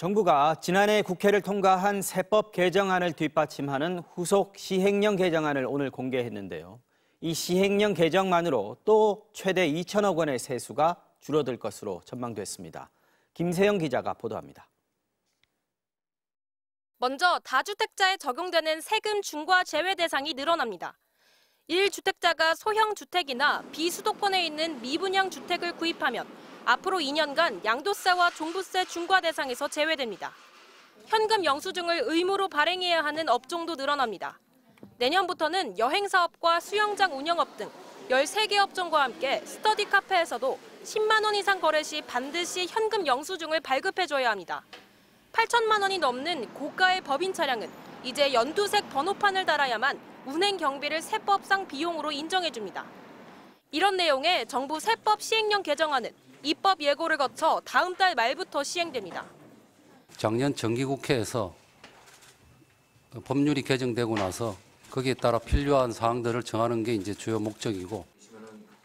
정부가 지난해 국회를 통과한 세법 개정안을 뒷받침하는 후속 시행령 개정안을 오늘 공개했는데요. 이 시행령 개정만으로 또 최대 2천억 원의 세수가 줄어들 것으로 전망됐습니다. 김세영 기자가 보도합니다. 먼저 다주택자에 적용되는 세금 중과 제외 대상이 늘어납니다. 1주택자가 소형 주택이나 비수도권에 있는 미분양 주택을 구입하면 앞으로 2년간 양도세와 종부세 중과 대상에서 제외됩니다. 현금 영수증을 의무로 발행해야 하는 업종도 늘어납니다. 내년부터는 여행사업과 수영장 운영업 등 13개 업종과 함께 스터디 카페에서도 10만 원 이상 거래 시 반드시 현금 영수증을 발급해줘야 합니다. 8천만 원이 넘는 고가의 법인 차량은 이제 연두색 번호판을 달아야만 운행 경비를 세법상 비용으로 인정해줍니다. 이런 내용의 정부 세법 시행령 개정안은 입법 예고를 거쳐 다음 달 말부터 시행됩니다. 작년 정기국회에서 법률이 개정되고 나서 거기에 따라 필요한 사항들을 정하는 게 이제 주요 목적이고.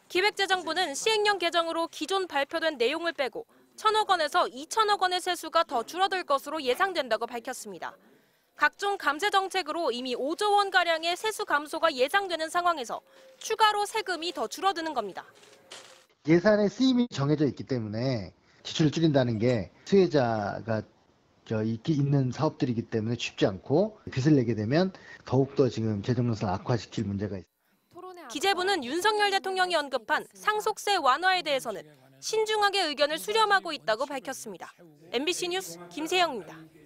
기획재정부는 시행령 개정으로 기존 발표된 내용을 빼고 1천억 원에서 2천억 원의 세수가 더 줄어들 것으로 예상된다고 밝혔습니다. 각종 감세 정책으로 이미 5조 원가량의 세수 감소가 예상되는 상황에서 추가로 세금이 더 줄어드는 겁니다. 예산의 수입이 정해져 있기 때문에 지출을 줄인다는 게 수혜자가 있는 사업들이기 때문에 쉽지 않고 빚을 내게 되면 더욱더 지금 재정노선을 악화시킬 문제가 있습니다. 기재부는 윤석열 대통령이 언급한 상속세 완화에 대해서는 신중하게 의견을 수렴하고 있다고 밝혔습니다. MBC 뉴스 김세영입니다.